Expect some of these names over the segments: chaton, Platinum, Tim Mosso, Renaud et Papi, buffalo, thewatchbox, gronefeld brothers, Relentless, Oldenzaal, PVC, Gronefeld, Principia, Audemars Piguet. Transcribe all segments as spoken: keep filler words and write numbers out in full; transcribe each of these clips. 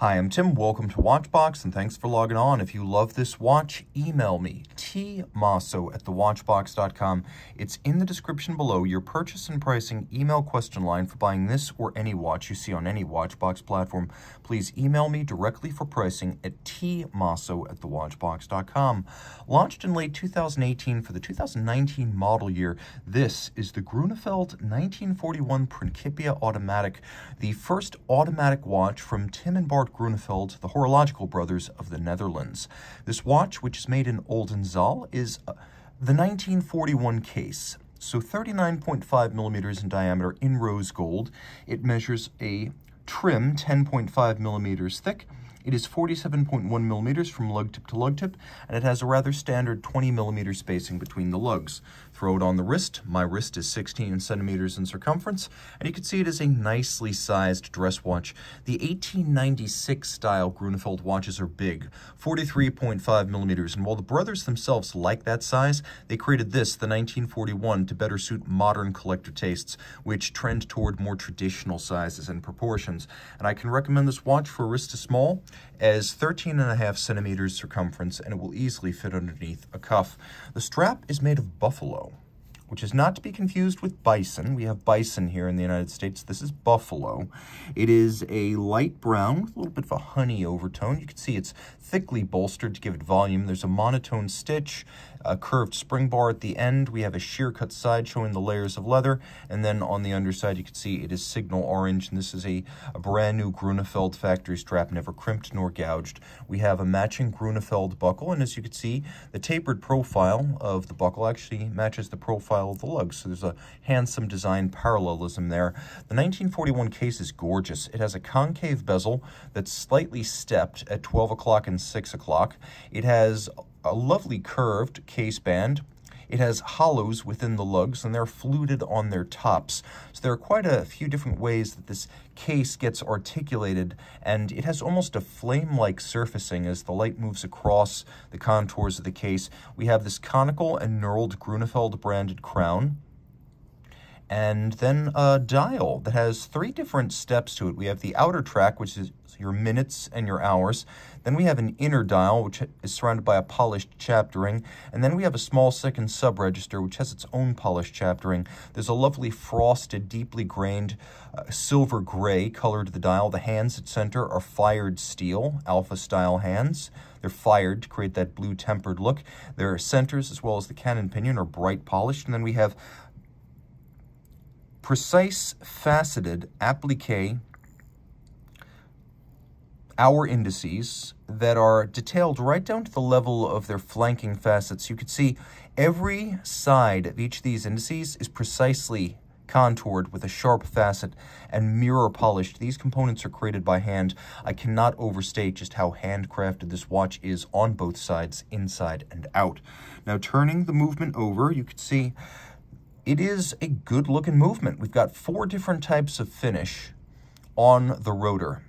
Hi, I'm Tim. Welcome to Watchbox, and thanks for logging on. If you love this watch, email me, t mosso at the watchbox dot com. It's in the description below, your purchase and pricing email question line for buying this or any watch you see on any Watchbox platform. Please email me directly for pricing at t mosso at the watchbox dot com. Launched in late two thousand eighteen for the two thousand nineteen model year, this is the Gronefeld nineteen forty-one Principia automatic, the first automatic watch from Tim and Bart Gronefeld, the horological brothers of the Netherlands. This watch, which is made in Oldenzaal, is uh, the nineteen forty-one case, so thirty-nine point five millimeters in diameter in rose gold. It measures a trim ten point five millimeters thick. It is forty-seven point one millimeters from lug tip to lug tip, and it has a rather standard twenty millimeter spacing between the lugs. Throw it on the wrist. My wrist is sixteen centimeters in circumference, and you can see it is a nicely sized dress watch. The eighteen ninety-six style Gronefeld watches are big, forty-three point five millimeters, and while the brothers themselves like that size, they created this, the nineteen forty-one, to better suit modern collector tastes, which trend toward more traditional sizes and proportions. And I can recommend this watch for a wrist to small, as thirteen and a half centimeters circumference, and it will easily fit underneath a cuff. The strap is made of buffalo, which is not to be confused with bison. We have bison here in the United States. This is buffalo. It is a light brown with a little bit of a honey overtone. You can see it's thickly bolstered to give it volume. There's a monotone stitch, a curved spring bar at the end. We have a sheer cut side showing the layers of leather. And then on the underside, you can see it is signal orange. And this is a, a brand new Gronefeld factory strap, never crimped nor gouged. We have a matching Gronefeld buckle. And as you can see, the tapered profile of the buckle actually matches the profile of the lugs, so there's a handsome design parallelism there. The nineteen forty-one case is gorgeous. It has a concave bezel that's slightly stepped at twelve o'clock and six o'clock. It has a lovely curved case band. It has hollows within the lugs, and they're fluted on their tops. So there are quite a few different ways that this case gets articulated, and it has almost a flame-like surfacing as the light moves across the contours of the case. We have this conical and knurled Gronefeld-branded crown, and then a dial that has three different steps to it. We have the outer track, which is your minutes and your hours. Then we have an inner dial, which is surrounded by a polished chaptering. And then we have a small second sub-register, which has its own polished chaptering. There's a lovely frosted, deeply grained uh, silver gray color to the dial. The hands at center are fired steel, alpha-style hands. They're fired to create that blue tempered look. Their centers, as well as the cannon pinion, are bright polished. And then we have precise, faceted applique hour indices that are detailed right down to the level of their flanking facets. You can see every side of each of these indices is precisely contoured with a sharp facet and mirror polished. These components are created by hand. I cannot overstate just how handcrafted this watch is on both sides, inside and out. Now, turning the movement over, you can see it is a good-looking movement. We've got four different types of finish on the rotor,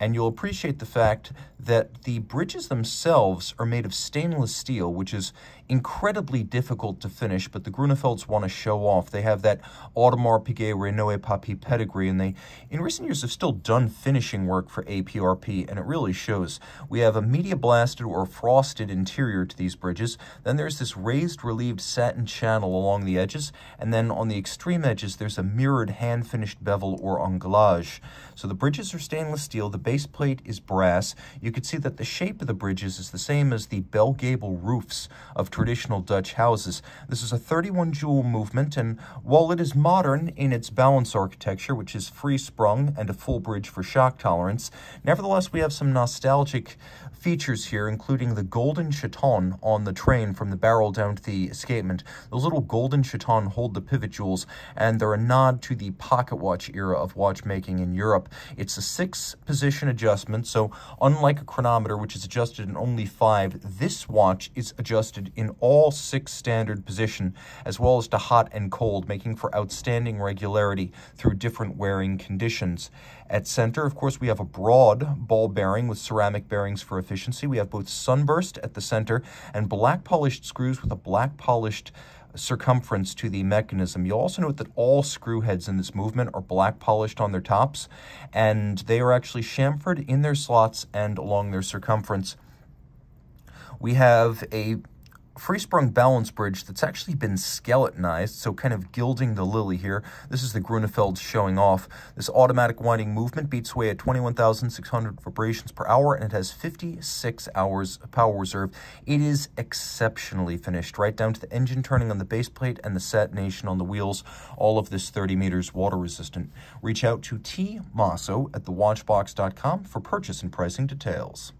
and you'll appreciate the fact that the bridges themselves are made of stainless steel, which is incredibly difficult to finish, but the Gronefelds want to show off. They have that Audemars Piguet, Renaud et Papi pedigree, and they, in recent years, have still done finishing work for A P R P, and it really shows. We have a media-blasted or frosted interior to these bridges. Then there's this raised, relieved satin channel along the edges, and then on the extreme edges, there's a mirrored hand-finished bevel or anglage. So the bridges are stainless steel. The base plate is brass. You can see that the shape of the bridges is the same as the bell gable roofs of traditional Dutch houses. This is a thirty-one jewel movement, and while it is modern in its balance architecture, which is free-sprung and a full bridge for shock tolerance, nevertheless, we have some nostalgic features here, including the golden chaton on the train from the barrel down to the escapement. Those little golden chaton hold the pivot jewels, and they're a nod to the pocket watch era of watchmaking in Europe. It's a six-position adjustment, so unlike a chronometer, which is adjusted in only five, this watch is adjusted in all six standard position, as well as to hot and cold, making for outstanding regularity through different wearing conditions. At center, of course, we have a broad ball bearing with ceramic bearings for efficiency. We have both sunburst at the center and black polished screws with a black polished circumference to the mechanism. You'll also note that all screw heads in this movement are black polished on their tops, and they are actually chamfered in their slots and along their circumference. We have a free-sprung balance bridge that's actually been skeletonized, so kind of gilding the lily here. This is the Gronefeld showing off. This automatic winding movement beats away at twenty-one thousand six hundred vibrations per hour, and it has fifty-six hours of power reserve. It is exceptionally finished, right down to the engine turning on the base plate and the satination on the wheels. All of this thirty meters water resistant. Reach out to T Mosso at the watchbox dot com for purchase and pricing details.